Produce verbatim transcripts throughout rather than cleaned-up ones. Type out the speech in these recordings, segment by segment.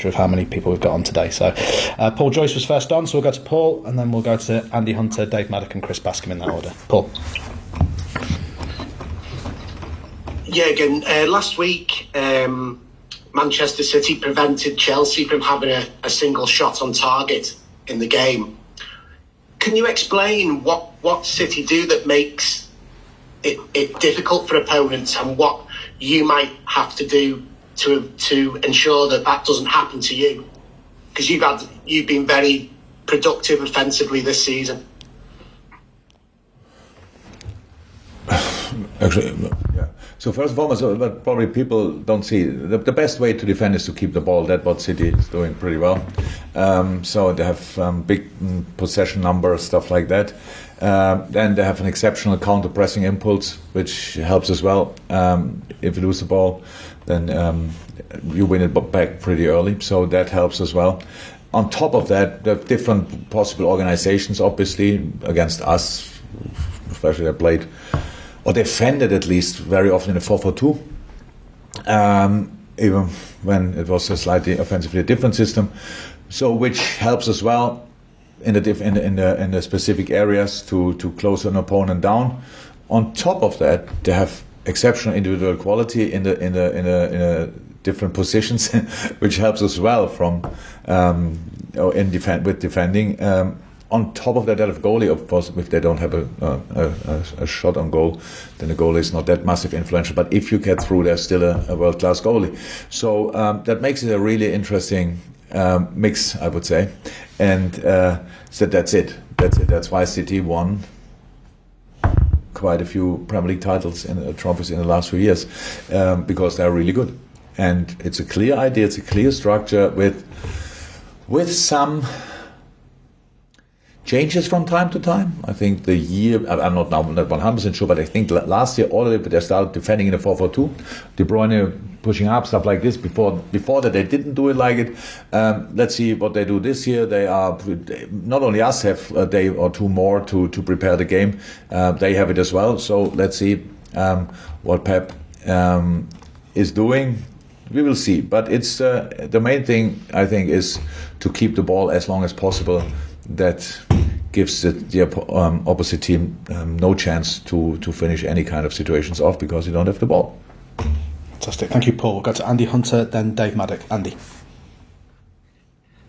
picture of how many people we've got on today. So uh, Paul Joyce was first on, so we'll go to Paul, and then we'll go to Andy Hunter, Dave Maddock and Chris Bascombe in that order. Paul. Yeah, again, uh, last week um, Manchester City prevented Chelsea from having a, a single shot on target in the game. Can you explain what, what City do that makes it, it difficult for opponents, and what you might have to do to to ensure that that doesn't happen to you? Because you've had you've been very productive offensively this season. Actually, yeah. So first and foremost, what probably people don't see, the, the best way to defend is to keep the ball. That's what City is doing pretty well. Um, so they have um, big um, possession numbers, stuff like that. Uh, then they have an exceptional counter-pressing impulse, which helps as well. Um, if you lose the ball, then um, you win it back pretty early. So that helps as well. On top of that, there are different possible organizations, obviously, against us, especially they played, or defended at least very often in a four four two, um, even when it was a slightly offensively different system. So, which helps as well in the diff in the, in the in the specific areas to to close an opponent down. On top of that, they have exceptional individual quality in the in the in the, in the different positions, which helps as well from um, in defend with defending. Um, On top of that, they have a goalie, of course. If they don't have a, a, a, a shot on goal, then the goalie is not that massive influential. But if you get through, there's still a, a world-class goalie. So um, that makes it a really interesting um, mix, I would say. And uh, so that's it. That's it. That's why City won quite a few Premier League titles and uh, trophies in the last few years, um, because they're really good. And it's a clear idea. It's a clear structure with with some changes from time to time. I think the year, I'm not now not one hundred percent sure, but I think last year already they started defending in a four four two. De Bruyne pushing up, stuff like this. Before before that, they didn't do it like it. Um, let's see what they do this year. They are, not only us have a day or two more to, to prepare the game. Uh, they have it as well. So let's see um, what Pep um, is doing. We will see. But it's uh, the main thing, I think, is to keep the ball as long as possible. That gives the, the um, opposite team um, no chance to, to finish any kind of situations off, because you don't have the ball. Fantastic. Thank you, Paul. We'll go to Andy Hunter, then Dave Maddock. Andy.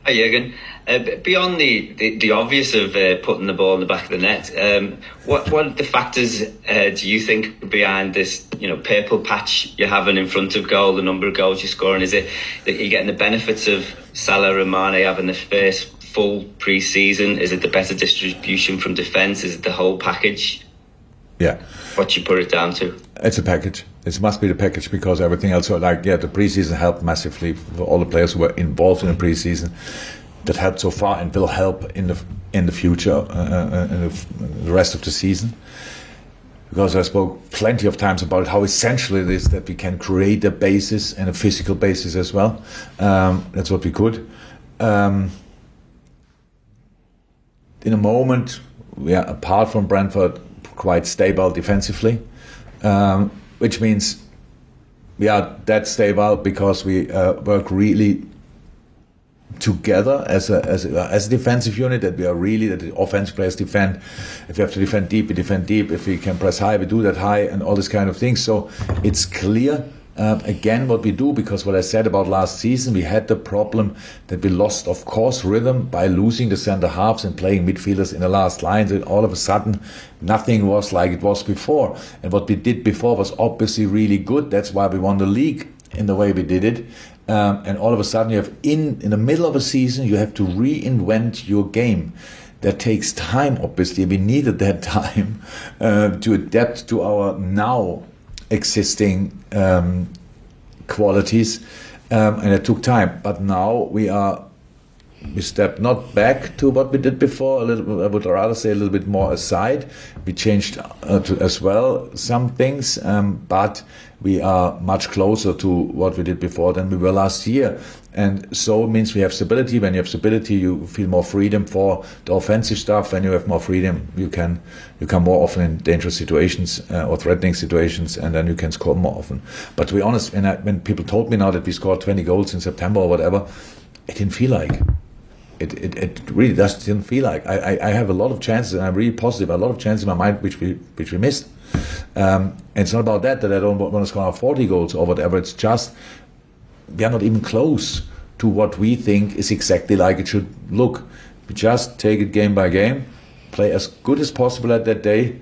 Hi, Jürgen. Uh, beyond the, the, the obvious of uh, putting the ball in the back of the net, um, what what are the factors uh, do you think behind this, you know, purple patch you're having in front of goal, the number of goals you're scoring? Is it that you're getting the benefits of Salah and Mane having the first full pre-season? Is it the better distribution from defence? Is it the whole package? Yeah. What you put it down to? It's a package. It must be the package, because everything else, like, yeah, the pre-season helped massively for all the players who were involved in the pre-season. That helped so far and will help in the in the future, uh, in the, the rest of the season. Because I spoke plenty of times about how essential it is that we can create a basis and a physical basis as well. Um, that's what we could. Um, In a moment, we are, apart from Brentford, quite stable defensively, um, which means we are that stable because we uh, work really together as a, as, a, as a defensive unit, that we are really, that the offensive players defend. If we have to defend deep, we defend deep. If we can press high, we do that high, and all this kind of thing. So it's clear, uh, again, what we do, because what I said about last season, we had the problem that we lost, of course, rhythm by losing the center halves and playing midfielders in the last lines, and all of a sudden nothing was like it was before. And what we did before was obviously really good. That's why we won the league in the way we did it. Um, and all of a sudden you have, in, in the middle of a season, you have to reinvent your game. That takes time, obviously. We needed that time uh, to adapt to our now existing um, qualities, um, and it took time. But now we are, we stepped not back to what we did before, a little, I would rather say a little bit more aside. We changed uh, to, as well, some things, um, but we are much closer to what we did before than we were last year. And so it means we have stability. When you have stability, you feel more freedom for the offensive stuff. When you have more freedom, you can you come more often in dangerous situations uh, or threatening situations, and then you can score more often. But to be honest, when, I, when people told me now that we scored twenty goals in September or whatever, it didn't feel like. It, it, it really just didn't feel like. I, I, I have a lot of chances, and I'm really positive. A lot of chances in my mind which we which we missed. Um, and it's not about that that I don't want to score forty goals or whatever. It's just we are not even close to what we think is exactly like it should look. We just take it game by game, play as good as possible at that day,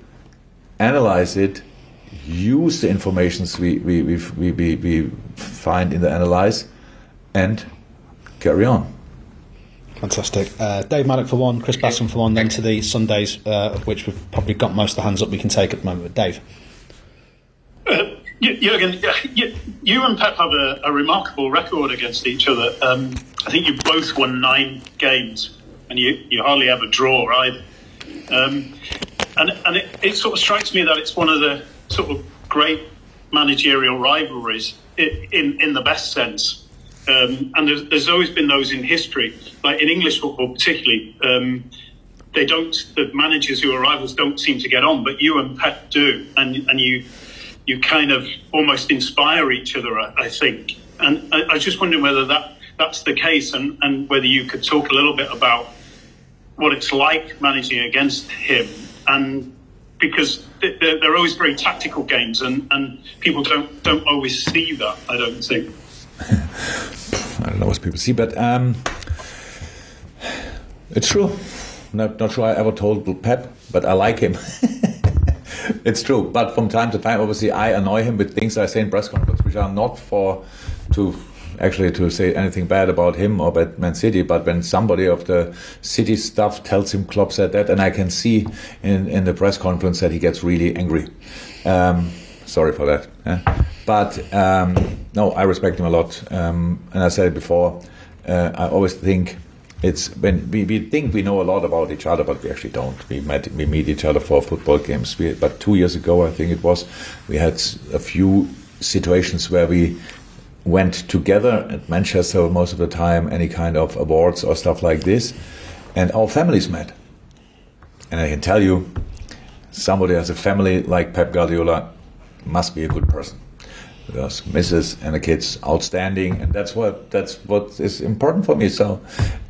analyze it, use the informations we we we we, we, we find in the analyze, and carry on. Fantastic. Uh, Dave Maddock for one, Chris Bascombe for one, then to the Sundays, uh, of which we've probably got most of the hands up we can take at the moment. Dave? Uh, Jürgen, you, you and Pep have a, a remarkable record against each other. Um, I think you both won nine games, and you, you hardly ever draw, right? Um, and and it, it sort of strikes me that it's one of the sort of great managerial rivalries in, in the best sense. Um, and there's, there's always been those in history, like in English football particularly. Um, they don't, the managers who are rivals don't seem to get on, but you and Pep do, and and you you kind of almost inspire each other, I, I think. And I, I was just wondering whether that that's the case, and and whether you could talk a little bit about what it's like managing against him, and because they're, they're always very tactical games, and and people don't don't always see that, I don't think. I don't know what people see, but um, it's true. Not, not sure I ever told Pep, but I like him. It's true. But from time to time, obviously, I annoy him with things I say in press conferences, which are not for to actually to say anything bad about him or about Man City. But when somebody of the City staff tells him Klopp said that, and I can see in in the press conference that he gets really angry. Um, sorry for that. Yeah. But um, no, I respect him a lot, um, and I said it before. Uh, I always think it's when we, we think we know a lot about each other, but we actually don't. We met, we meet each other for football games. We, but two years ago, I think it was, we had a few situations where we went together at Manchester most of the time, any kind of awards or stuff like this, and our families met. And I can tell you, somebody has a family like Pep Guardiola must be a good person. Because missus and the kids outstanding, and that's what that's what is important for me. So,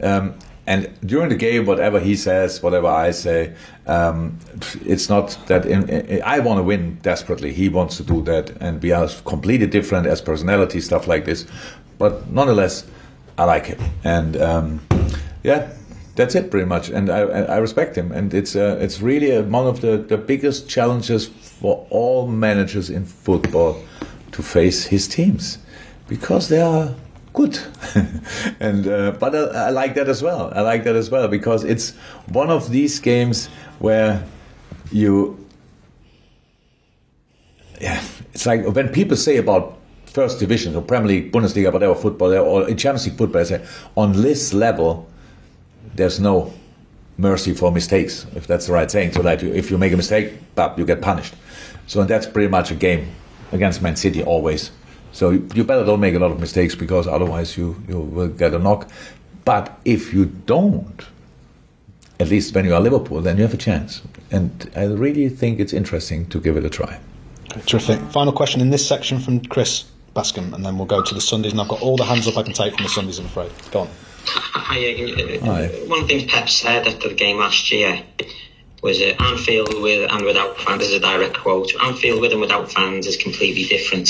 um, and during the game, whatever he says, whatever I say, um, it's not that in, in, I want to win desperately. He wants to do that, and we are completely different as personality, stuff like this. But nonetheless, I like him, and um, yeah, that's it pretty much. And I, I respect him, and it's uh, it's really a, one of the, the biggest challenges for all managers in football. To face his teams, because they are good, and uh, but I, I like that as well. I like that as well because it's one of these games where you, yeah, it's like when people say about first division or Premier League, Bundesliga, whatever football, or in Champions League football, they say on this level, there's no mercy for mistakes, if that's the right saying. So that you, if you make a mistake, bap, you get punished. So that's pretty much a game. Against Man City always, so you better don't make a lot of mistakes because otherwise you you will get a knock. But if you don't, at least when you are Liverpool, then you have a chance. And I really think it's interesting to give it a try. Terrific. Final question in this section from Chris Bascombe, and then we'll go to the Sundays. And I've got all the hands up I can take from the Sundays, I'm afraid. Go on. Hi, Jürgen. Hi. One thing Pep said after the game last year. Was it Anfield with and without fans? This is a direct quote. Anfield with and without fans is completely different.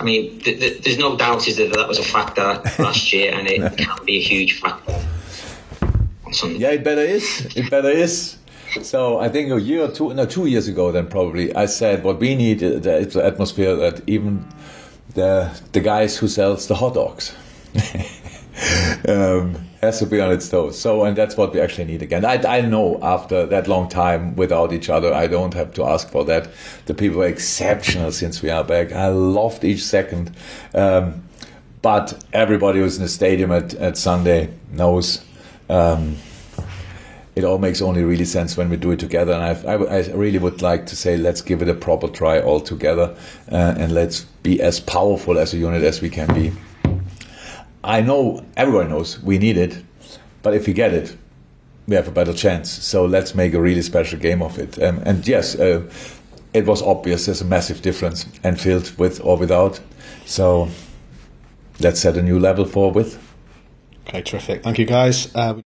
I mean, th th there's no doubt is that that was a factor last year, and it no. can be a huge factor. Yeah, it better is. It better is. So I think a year or two, no, two years ago, then probably I said what we need is the atmosphere that even the the guys who sells the hot dogs. um, has to be on its toes. So, and that's what we actually need again. I, I know after that long time without each other, I don't have to ask for that. The people are exceptional since we are back. I loved each second. Um, but everybody who's in the stadium at, at Sunday knows um, it all makes only really sense when we do it together. And I've, I, w I really would like to say, let's give it a proper try all together uh, and let's be as powerful as a unit as we can be. I know everyone knows we need it, but if we get it, we have a better chance. So let's make a really special game of it. Um, and yes, uh, it was obvious there's a massive difference, Anfield with or without. So let's set a new level for with. Okay, terrific. Thank you, guys. Uh,